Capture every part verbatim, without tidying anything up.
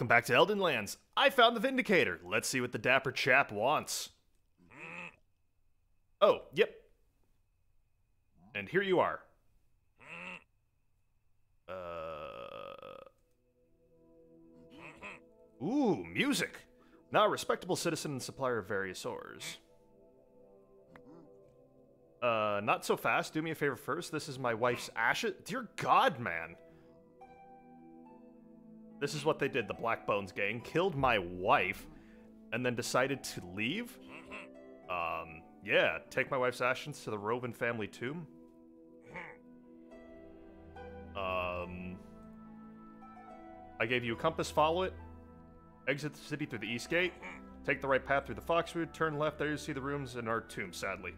Welcome back to Elden Lands. I found the Vindicator. Let's see what the dapper chap wants. Oh, yep. And here you are. Uh... Ooh, music. Now a respectable citizen and supplier of various ores. Uh, not so fast. Do me a favor first. This is my wife's ashes. Dear God, man. This is what they did. The Black Bones gang killed my wife and then decided to leave. Um, yeah. Take my wife's ashes to the Rowan family tomb. Um, I gave you a compass. Follow it. Exit the city through the east gate. Take the right path through the foxwood. Turn left. There you see the rooms and our tomb, sadly.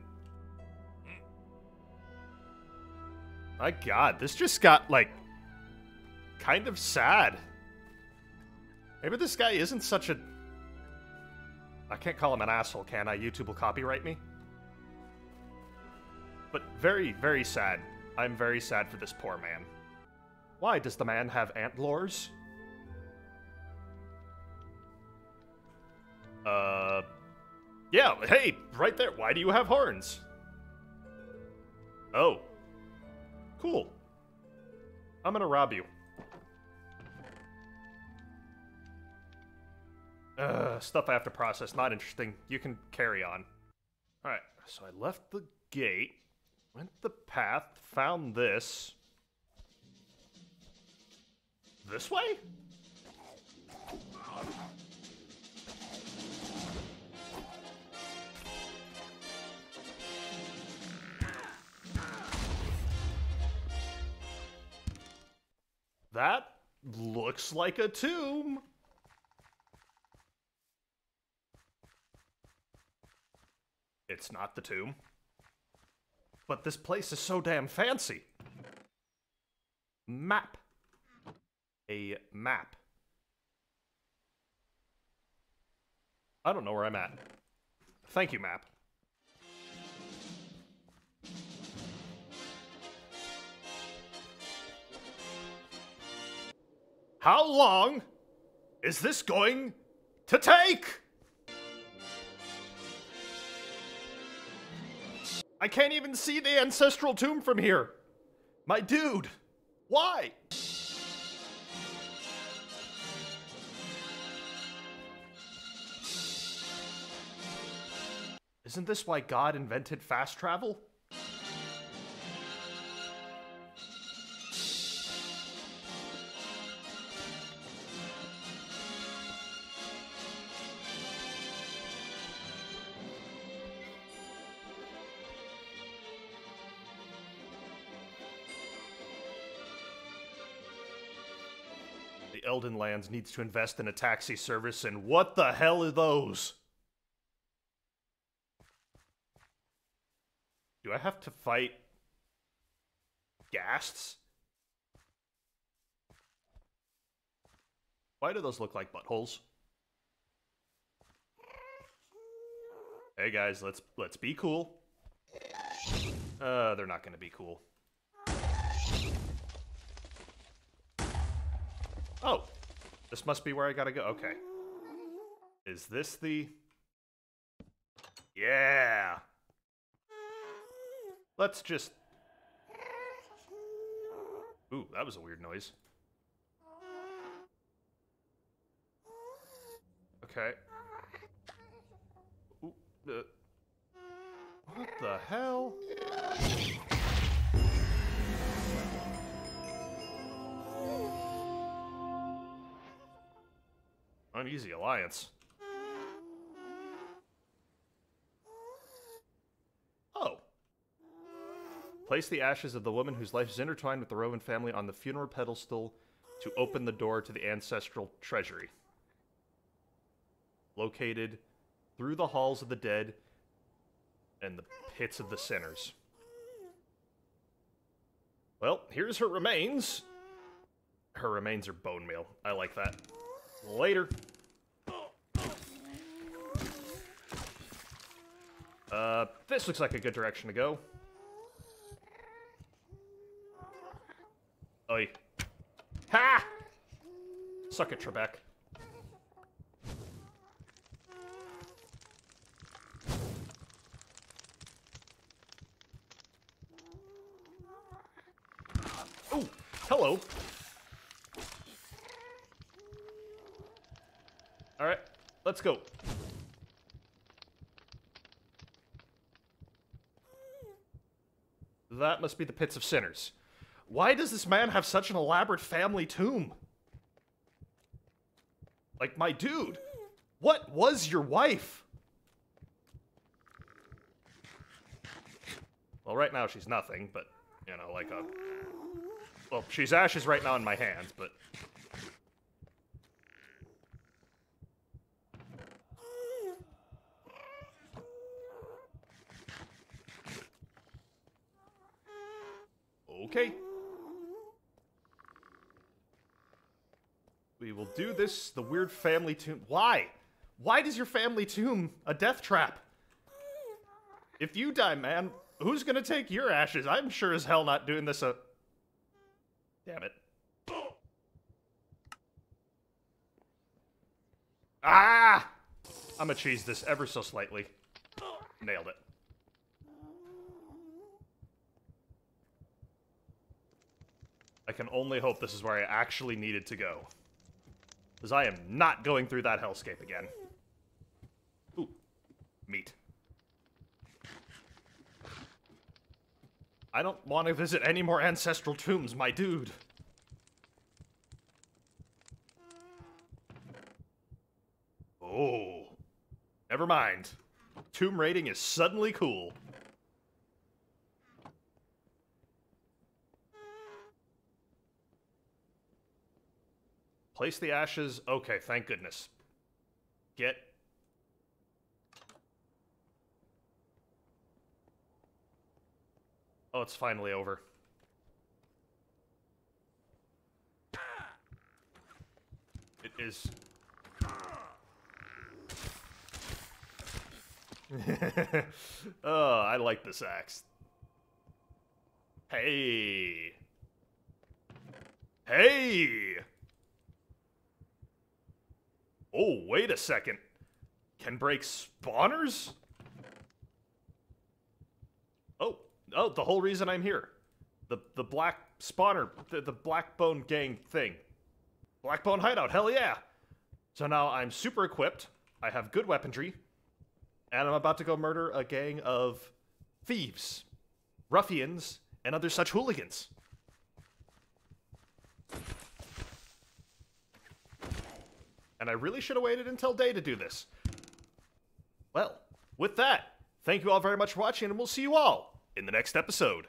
My God, this just got, like, kind of sad. Maybe this guy isn't such a... I can't call him an asshole, can I? YouTube will copyright me. But very, very sad. I'm very sad for this poor man. Why does the man have antlers? Uh... Yeah, hey, right there. Why do you have horns? Oh. Cool. I'm gonna rob you. Uh, stuff I have to process. Not interesting. You can carry on. Alright, so I left the gate, went the path, found this. This way? That looks like a tomb. It's not the tomb. But this place is so damn fancy. Map. A map. I don't know where I'm at. Thank you, map. How long is this going to take? I can't even see the ancestral tomb from here. My dude, why? Isn't this why God invented fast travel? Elden Lands needs to invest in a taxi service, and what the hell are those? Do I have to fight ghasts? Why do those look like buttholes? Hey guys, let's let's be cool. Uh, they're not gonna be cool. Oh, this must be where I gotta go. Okay. Is this the... Yeah! Let's just... Ooh, that was a weird noise. Okay. Ooh, uh... What the hell? Uneasy alliance. Oh. Place the ashes of the woman whose life is intertwined with the Rowan family on the funeral pedestal to open the door to the ancestral treasury. Located through the halls of the dead and the pits of the sinners. Well, here's her remains. Her remains are bone meal. I like that. Later. Uh, this looks like a good direction to go. Oi. Ha! Suck it, Trebek. Hello. All right, let's go. That must be the pits of sinners. Why does this man have such an elaborate family tomb? Like, my dude, what was your wife? Well, right now she's nothing, but, you know, like a... Well, she's ashes right now in my hands, but... Okay. We will do this, the weird family tomb. Why? Why does your family tomb a death trap? If you die, man, who's gonna take your ashes? I'm sure as hell not doing this a... Damn it. Ah! I'm gonna cheese this ever so slightly. Nailed it. I can only hope this is where I actually needed to go. Because I am not going through that hellscape again. Ooh. Meat. I don't want to visit any more ancestral tombs, my dude. Oh. Never mind. Tomb raiding is suddenly cool. Place the ashes. Okay, thank goodness. Get. Oh, it's finally over. It is. Oh, I like this axe. Hey. Hey. Oh, wait a second. Can break spawners? Oh, oh, the whole reason I'm here. The the black spawner, the, the Blackbone gang thing. Blackbone hideout, hell yeah. So now I'm super equipped. I have good weaponry. And I'm about to go murder a gang of thieves, ruffians, and other such hooligans. And I really should have waited until day to do this. Well, with that, thank you all very much for watching, and we'll see you all in the next episode.